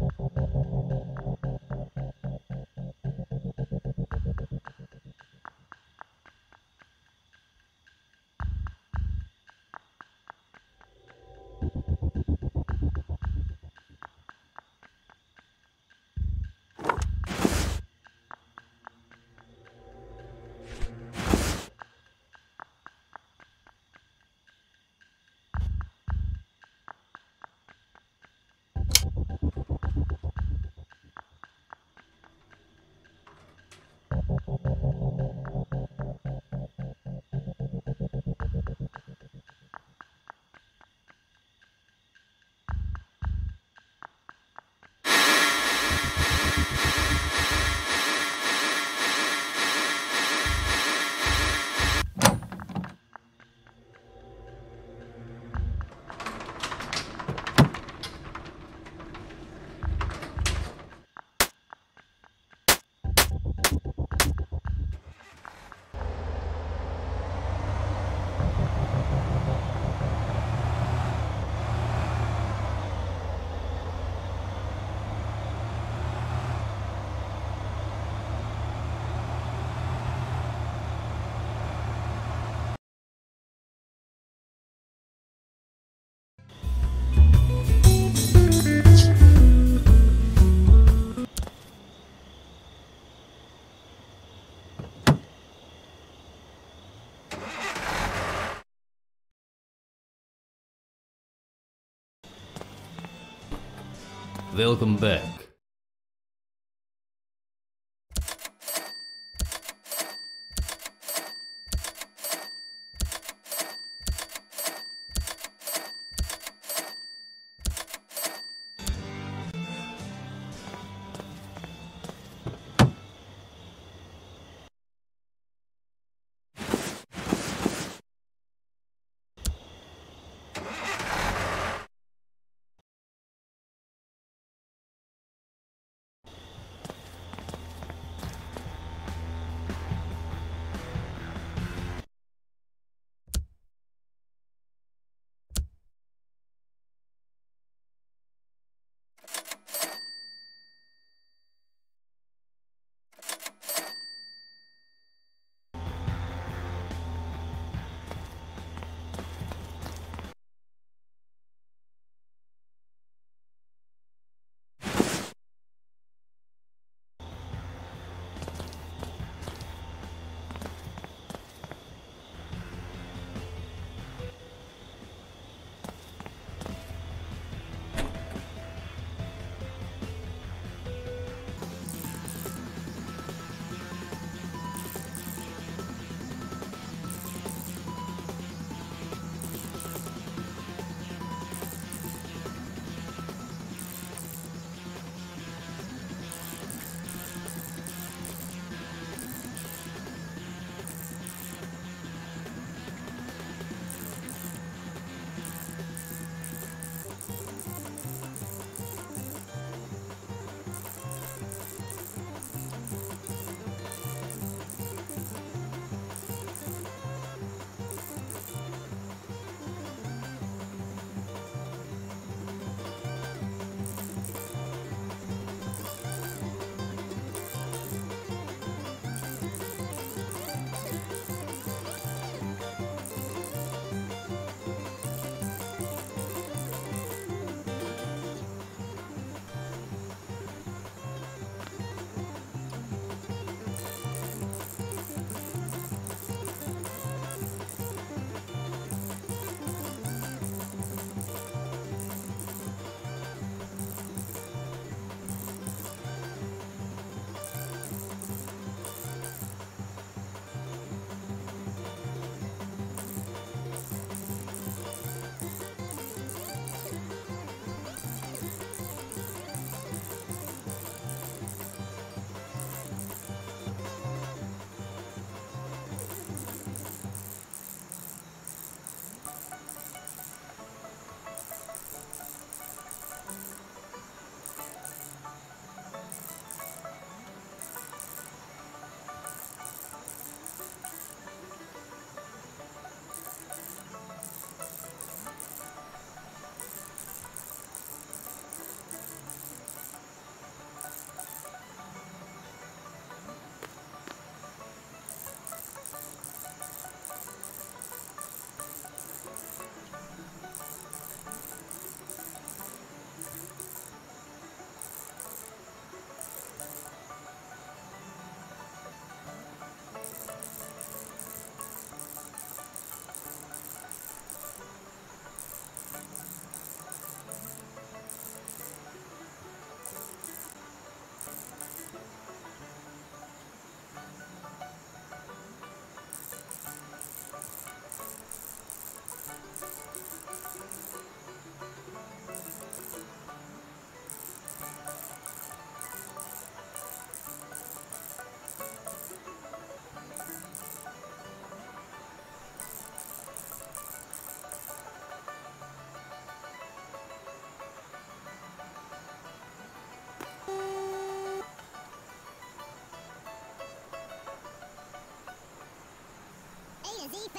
Welcome back.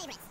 favorites.